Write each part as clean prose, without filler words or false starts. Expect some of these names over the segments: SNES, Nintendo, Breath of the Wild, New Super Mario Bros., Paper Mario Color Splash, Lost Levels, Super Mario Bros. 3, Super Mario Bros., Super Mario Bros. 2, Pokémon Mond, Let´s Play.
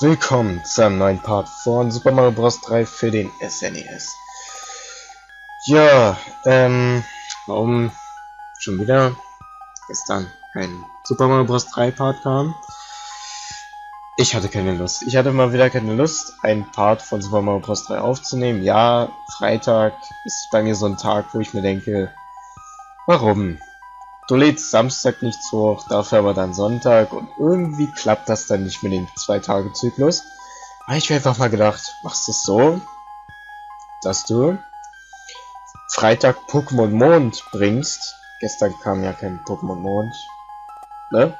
Willkommen zu einem neuen Part von Super Mario Bros. 3 für den SNES. Ja, warum schon wieder gestern kein Super Mario Bros. 3 Part kam? Ich hatte keine Lust. Ich hatte mal wieder keine Lust, einen Part von Super Mario Bros. 3 aufzunehmen. Ja, Freitag ist bei mir so ein Tag, wo ich mir denke, warum? Du lädst Samstag nicht so hoch, dafür aber dann Sonntag und irgendwie klappt das dann nicht mit dem 2-Tage-Zyklus. Aber ich habe einfach mal gedacht, machst du es so, dass du Freitag Pokémon Mond bringst. Gestern kam ja kein Pokémon Mond, ne?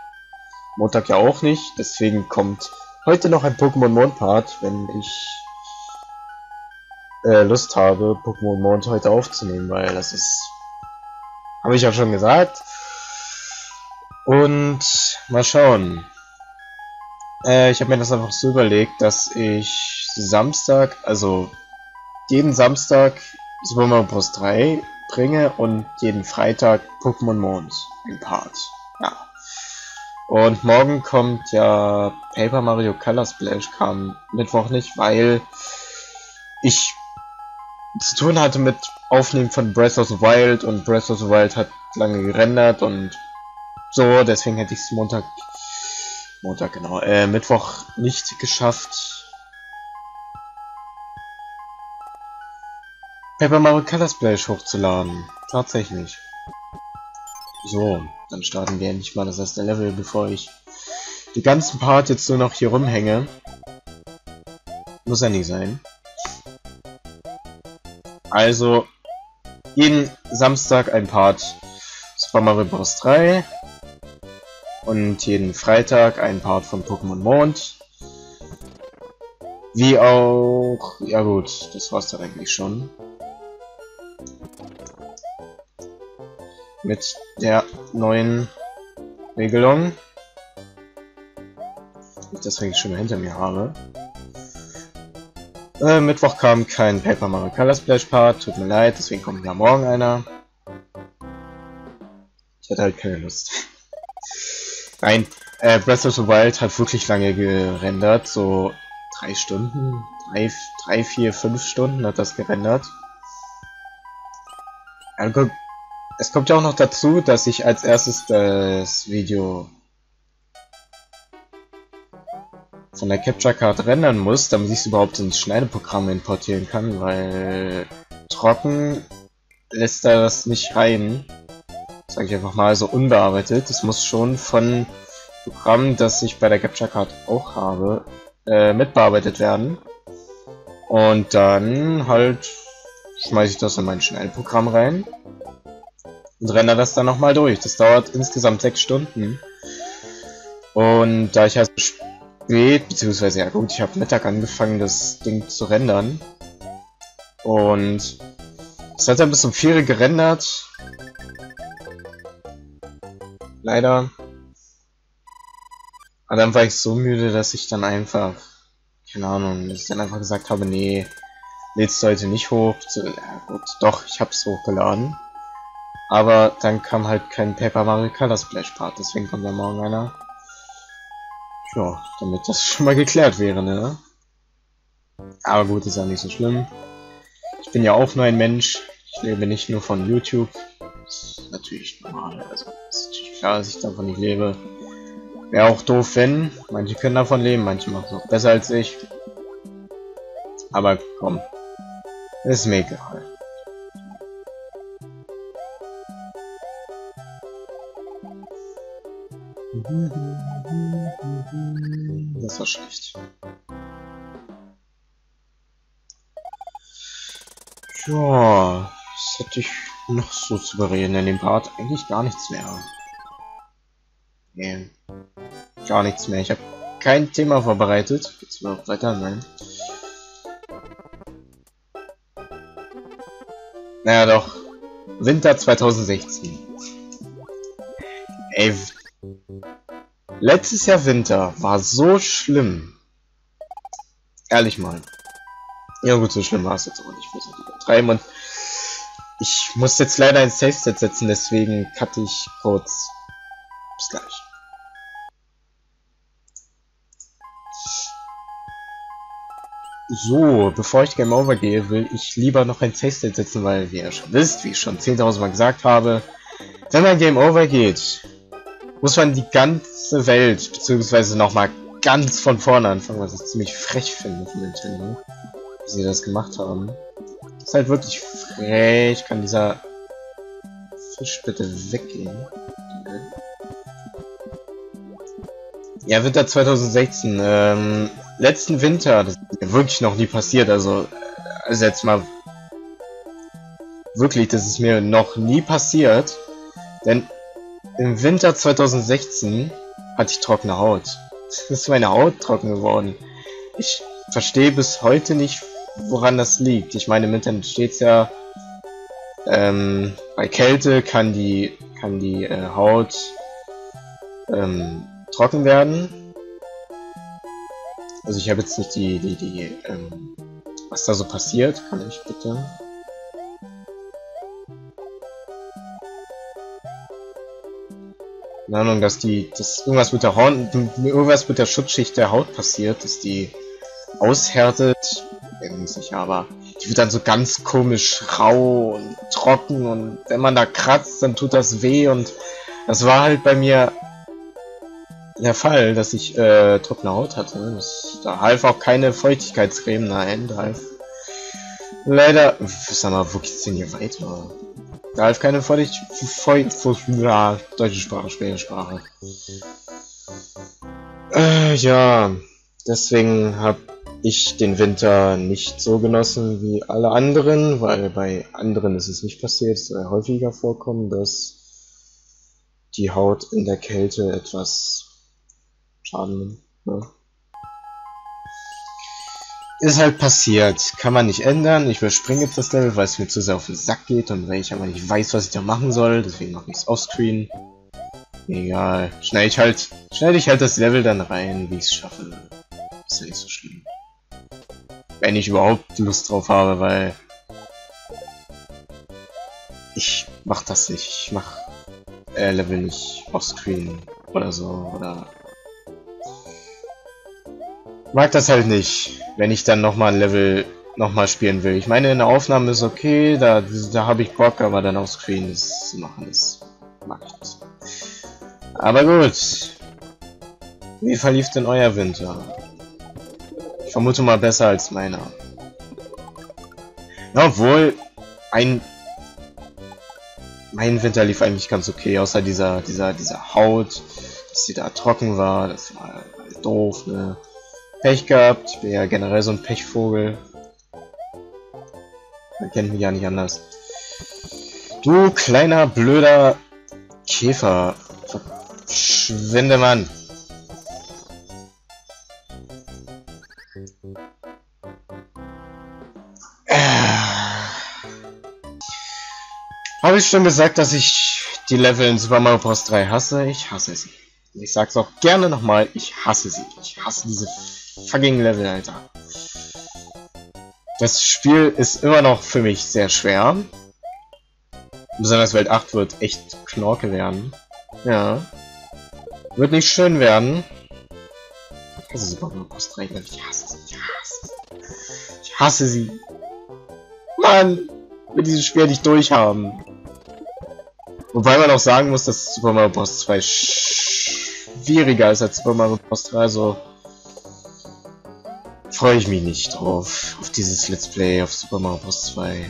Montag ja auch nicht, deswegen kommt heute noch ein Pokémon Mond Part, wenn ich Lust habe, Pokémon Mond heute aufzunehmen, weil das ist, habe ich ja schon gesagt. Und mal schauen. Ich habe mir das einfach so überlegt, dass ich Samstag, also jeden Samstag Super Mario Bros. 3 bringe und jeden Freitag Pokémon Mond im Part. Ja. Und morgen kommt ja Paper Mario Color Splash, kam Mittwoch nicht, weil ich zu tun hatte mit Aufnehmen von Breath of the Wild und Breath of the Wild hat lange gerendert und so, deswegen hätte ich es Mittwoch nicht geschafft, Paper Mario Color Splash hochzuladen. Tatsächlich. So, dann starten wir endlich mal das erste Level, bevor ich die ganzen Part jetzt nur noch hier rumhänge. Muss ja nicht sein. Also, jeden Samstag ein Part Super Mario Bros. 3 und jeden Freitag ein Part von Pokémon Mond. Wie auch... ja gut, das war's dann eigentlich schon. Mit der neuen Regelung. Ich das eigentlich schon mal hinter mir habe. Mittwoch kam kein Paper Mario Color Splash Part, tut mir leid, deswegen kommt ja morgen einer. Ich hatte halt keine Lust. Nein, Breath of the Wild hat wirklich lange gerendert, so 3 Stunden, 3, 4, 5 Stunden hat das gerendert. Es kommt ja auch noch dazu, dass ich als erstes das Video von der Capture Card rendern muss, damit ich es überhaupt ins Schneideprogramm importieren kann, weil trocken lässt er das nicht rein. Sage ich einfach mal, so unbearbeitet. Das muss schon von Programm, das ich bei der Capture Card auch habe, mitbearbeitet werden. Und dann halt schmeiße ich das in mein Schneideprogramm rein und render das dann nochmal durch. Das dauert insgesamt 6 Stunden. Und da ich also beziehungsweise, ja gut, ich habe Mittag angefangen, das Ding zu rendern. Und es hat dann bis um 4 Uhr gerendert. Leider. Aber dann war ich so müde, dass ich dann einfach, keine Ahnung, dass ich dann einfach gesagt habe, nee, lädst du heute nicht hoch. So, ja gut, doch, ich hab's hochgeladen. Aber dann kam halt kein Paper Mario Color Splash Part, deswegen kommt da morgen einer. Ja, damit das schon mal geklärt wäre, ne? Aber gut, ist ja nicht so schlimm. Ich bin ja auch nur ein Mensch. Ich lebe nicht nur von YouTube. Das ist natürlich normal. Also, ist natürlich klar, dass ich davon nicht lebe. Wäre auch doof, wenn. Manche können davon leben, manche machen es auch besser als ich. Aber komm. Ist mir egal. Das war schlecht. Ja, was hätte ich noch so zu bereden in dem Part? Eigentlich gar nichts mehr. Nee, gar nichts mehr. Ich habe kein Thema vorbereitet. Geht's überhaupt weiter? Nein. Naja, doch. Winter 2016. Ey, letztes Jahr Winter war so schlimm. Ehrlich mal. Ja gut, so schlimm war es jetzt aber nicht. Ich muss nicht übertreiben und ich muss jetzt leider ein Save-Set setzen, deswegen cutte ich kurz. Bis gleich. So, bevor ich Game Over gehe, will ich lieber noch ein Save-State setzen, weil, wie ihr schon wisst, wie ich schon 10.000 Mal gesagt habe, wenn man Game Over geht, muss man die ganze Welt, beziehungsweise nochmal ganz von vorne anfangen, was ich ziemlich frech finde von Nintendo, wie sie das gemacht haben. Ist halt wirklich frech. Kann dieser Fisch bitte weggehen? Ja, Winter 2016, letzten Winter, das ist mir wirklich noch nie passiert, also jetzt mal, wirklich, das ist mir noch nie passiert, denn im Winter 2016 hatte ich trockene Haut. Ist meine Haut trocken geworden. Ich verstehe bis heute nicht, woran das liegt. Ich meine, im Internet steht es ja, bei Kälte kann die Haut trocken werden. Also ich habe jetzt nicht die was da so passiert. Kann ich bitte? Keine Ahnung, dass irgendwas mit der Schutzschicht der Haut passiert, dass die aushärtet. Ich bin mir sicher, aber die wird dann so ganz komisch rau und trocken, und wenn man da kratzt, dann tut das weh, und das war halt bei mir der Fall, dass ich trockene Haut hatte. Da half auch keine Feuchtigkeitscreme, nein, da half leider, sag mal, wo geht's denn hier weiter? Da half keine Feuchtigkeit, deutsche Sprache, schwere Sprache. Ja, deswegen hab ich den Winter nicht so genossen wie alle anderen, weil bei anderen ist es nicht passiert. Es soll häufiger vorkommen, dass die Haut in der Kälte etwas Schaden nimmt. Ne? Ist halt passiert. Kann man nicht ändern. Ich überspringe jetzt das Level, weil es mir zu sehr auf den Sack geht und weil ich aber nicht weiß, was ich da machen soll. Deswegen mache ich es offscreen. Egal. Schneide ich halt das Level dann rein, wie ich es schaffe. Ist ja nicht so schlimm. Wenn ich überhaupt Lust drauf habe, weil ich mach das nicht. Ich mach Level nicht offscreen oder so, oder mag das halt nicht, wenn ich dann nochmal ein Level nochmal spielen will. Ich meine, in der Aufnahme ist okay, da habe ich Bock, aber dann offscreen das zu machen, das mag ich nicht. Aber gut. Wie verlief denn euer Winter? Ich vermute mal besser als meiner. Obwohl, mein Winter lief eigentlich ganz okay, außer dieser Haut, dass sie da trocken war, das war halt doof, ne? Pech gehabt, ich bin ja generell so ein Pechvogel. Man kennt mich ja nicht anders. Du kleiner, blöder Käfer, verschwinde, Mann! Habe ich schon gesagt, dass ich die Level in Super Mario Bros. 3 hasse? Ich hasse sie. Ich sag's auch gerne nochmal, ich hasse sie. Ich hasse diese fucking Level, Alter. Das Spiel ist immer noch für mich sehr schwer. Besonders Welt 8 wird echt Knorke werden. Ja. Wird nicht schön werden. Ich hasse Super Mario Bros. 3, ich hasse sie. Ich hasse sie. Ich hasse sie. Mann! Mit diesem Spiel nicht durchhaben. Wobei man auch sagen muss, dass Super Mario Bros. 2 schwieriger ist als Super Mario Bros. 3, also freue ich mich nicht drauf, auf dieses Let's Play, auf Super Mario Bros. 2.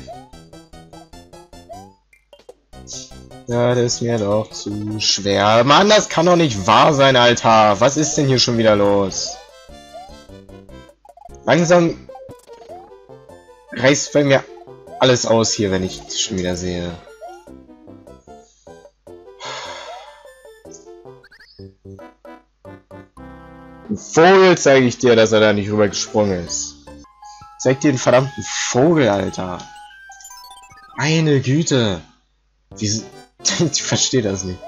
Ja, das ist mir doch zu schwer. Mann, das kann doch nicht wahr sein, Alter. Was ist denn hier schon wieder los? Langsam reißt bei mir alles aus hier, wenn ich es schon wieder sehe. Ein Vogel zeige ich dir, dass er da nicht rübergesprungen ist. Zeig dir den verdammten Vogel, Alter. Meine Güte. Ich verstehe das nicht.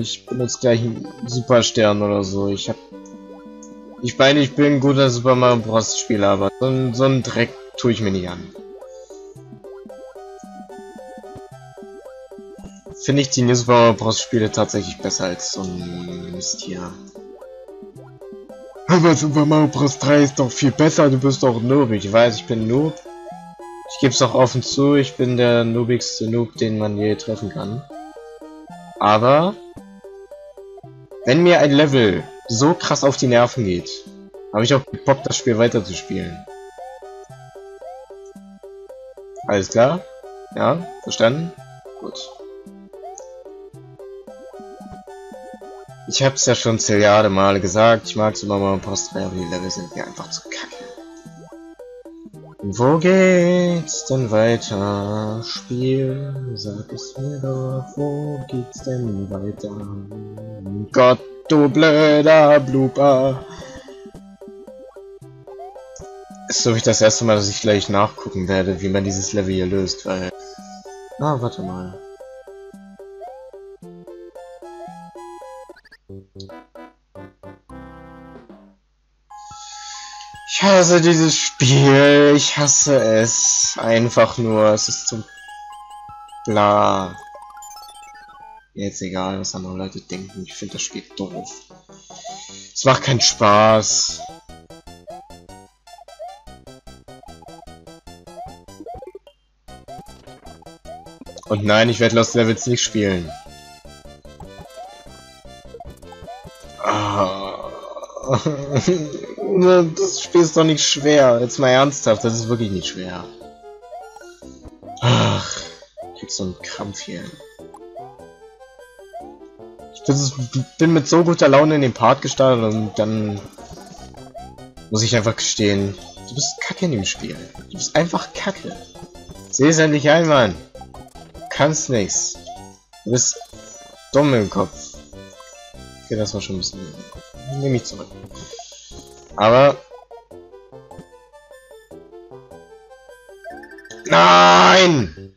Ich benutze gleich einen Superstern oder so. Ich meine, ich bin ein guter Super Mario Bros. Spieler, aber so einen Dreck tue ich mir nicht an. Finde ich die New Super Mario Bros. Spiele tatsächlich besser als so ein Mist hier. Aber Super Mario Bros. 3 ist doch viel besser, du bist doch Noob. Ich weiß, ich bin Noob. Ich gebe es auch offen zu, ich bin der noobigste Noob, den man je treffen kann. Aber wenn mir ein Level so krass auf die Nerven geht, habe ich auch Bock, das Spiel weiterzuspielen. Alles klar? Ja? Verstanden? Gut. Ich hab's ja schon zilliarde Male gesagt, ich mag Super Mario Bros. 3, aber die Level sind mir einfach zu kacke. Wo geht's denn weiter? Spiel, sag es mir doch, wo geht's denn weiter? Gott, du blöder Blooper! Ist so wie das erste Mal, dass ich gleich nachgucken werde, wie man dieses Level hier löst, weil... Ah, warte mal. Ich hasse dieses Spiel, ich hasse es. Einfach nur, es ist zum... Bla. Jetzt egal, was andere Leute denken, ich finde das Spiel doof. Es macht keinen Spaß. Und nein, ich werde Lost Levels nicht spielen. Das Spiel ist doch nicht schwer. Jetzt mal ernsthaft, das ist wirklich nicht schwer. Ach, ich krieg so einen Krampf hier. Ich bin mit so guter Laune in den Part gestartet und dann muss ich einfach gestehen, du bist kacke in dem Spiel. Du bist einfach kacke. Seh es endlich ein, Mann. Du kannst nichts. Du bist dumm im Kopf. Okay, das war schon ein bisschen... Nehme ich zurück. Aber... Nein!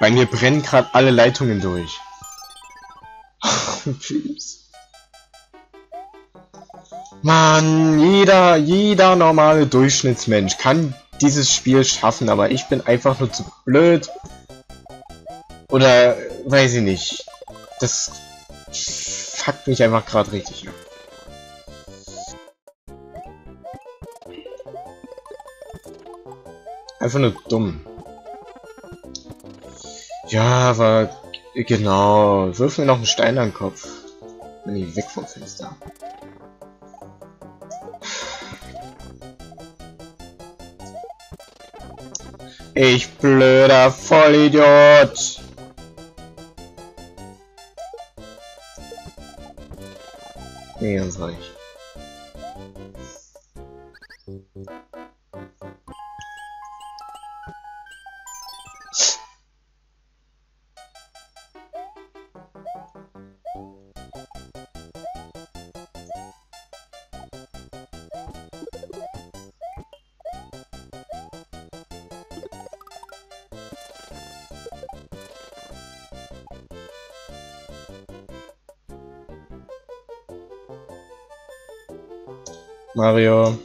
Bei mir brennen gerade alle Leitungen durch. Please. Mann, jeder normale Durchschnittsmensch kann dieses Spiel schaffen, aber ich bin einfach nur zu blöd. Oder weiß ich nicht. Das fuckt mich einfach gerade richtig ab. Einfach nur dumm. Ja, aber genau. Wirf mir noch einen Stein an den Kopf. Bin ich weg vom Fenster. Ich blöder Vollidiot! Nee, ganz reich. Mario.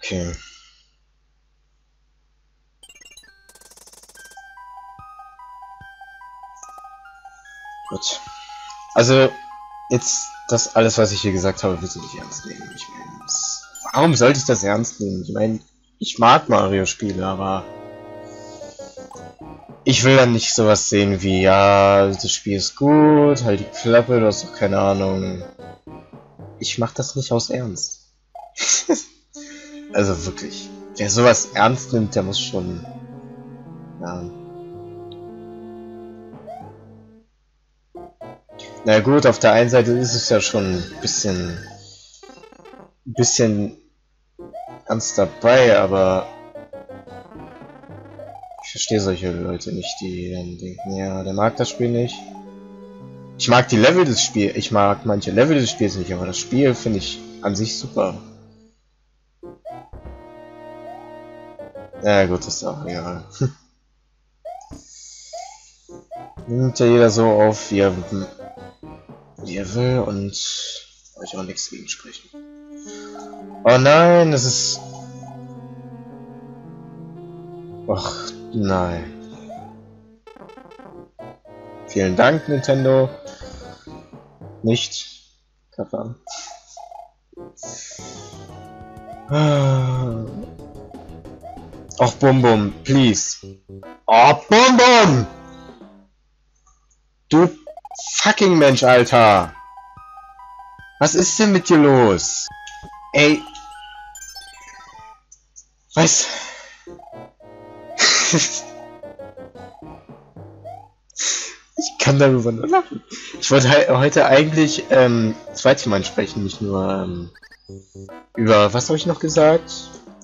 Okay. Gut. Also, jetzt das alles, was ich hier gesagt habe, willst du nicht ernst nehmen. Ich meine, warum sollte ich das ernst nehmen? Ich meine, Ich mag Mario-Spiele, aber ich will dann nicht sowas sehen wie, ja, das Spiel ist gut, halt die Klappe, du hast doch keine Ahnung. Ich mach das nicht aus Ernst. Also wirklich. Wer sowas ernst nimmt, der muss schon... Ja. Na gut, auf der einen Seite ist es ja schon ein bisschen... ernst dabei, aber... Ich verstehe solche Leute nicht, die dann denken, ja, der mag das Spiel nicht. Ich mag die Level des Spiels, ich mag manche Level des Spiels nicht, aber das Spiel finde ich an sich super. Ja gut, ist auch egal. Nimmt ja jeder so auf, wie er will, und kann ich auch nichts gegen sprechen. Oh nein, das ist... Och nein. Vielen Dank, Nintendo. Nicht. Kaffee. Och, Bum Bum, please. Oh, Bum Bum! Du fucking Mensch, Alter! Was ist denn mit dir los? Ey. Was? Ich kann darüber nur lachen. Ich wollte heute eigentlich zweimal sprechen, nicht nur über, was habe ich noch gesagt?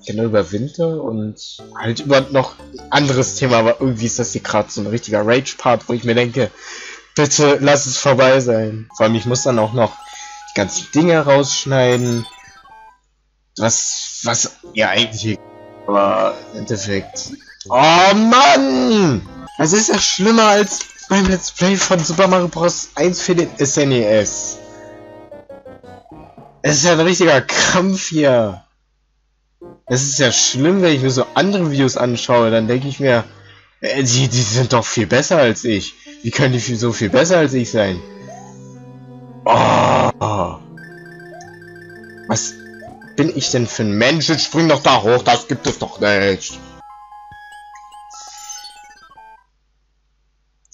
Genau, über Winter und halt über noch ein anderes Thema, aber irgendwie ist das hier gerade so ein richtiger Rage-Part, wo ich mir denke, bitte lass es vorbei sein. Vor allem, ich muss dann auch noch die ganzen Dinge rausschneiden, was ja eigentlich, aber im Endeffekt... Oh Mann! Das ist ja schlimmer als beim Let's Play von Super Mario Bros. 1 für den SNES. Es ist ja ein richtiger Krampf hier. Es ist ja schlimm, wenn ich mir so andere Videos anschaue, dann denke ich mir, die sind doch viel besser als ich. Wie können die so viel besser als ich sein? Oh. Was bin ich denn für ein Mensch? Jetzt spring doch da hoch, das gibt es doch nicht.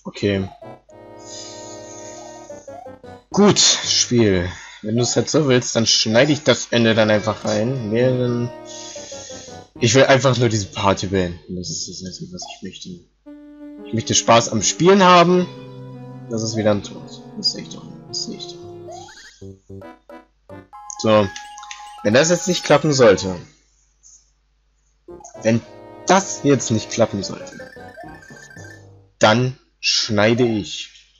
Okay. Gut, Spiel. Wenn du es halt so willst, dann schneide ich das Ende dann einfach rein. Nee, dann... Ich will einfach nur diese Party beenden. Das ist das Einzige, was ich möchte. Ich möchte Spaß am Spielen haben. Das ist wieder ein Tod. Das sehe ich doch. Das sehe ich doch. So. Wenn das jetzt nicht klappen sollte. Wenn das jetzt nicht klappen sollte. Dann schneide ich.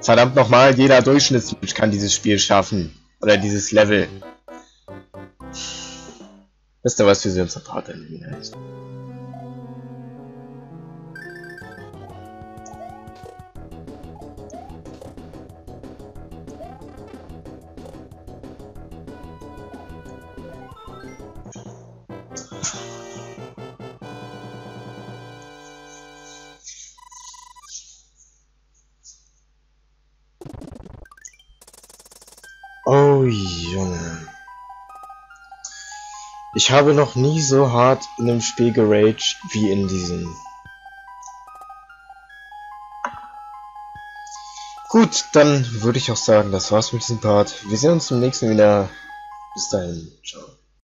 Verdammt nochmal, jeder Durchschnittsmensch kann dieses Spiel schaffen. Oder dieses Level. Wisst ihr was, wir sehen uns am Part in der Welt. Oh Junge. Ich habe noch nie so hart in einem Spiel geraged wie in diesem. Gut, dann würde ich auch sagen, das war's mit diesem Part. Wir sehen uns im nächsten wieder. Bis dahin. Ciao.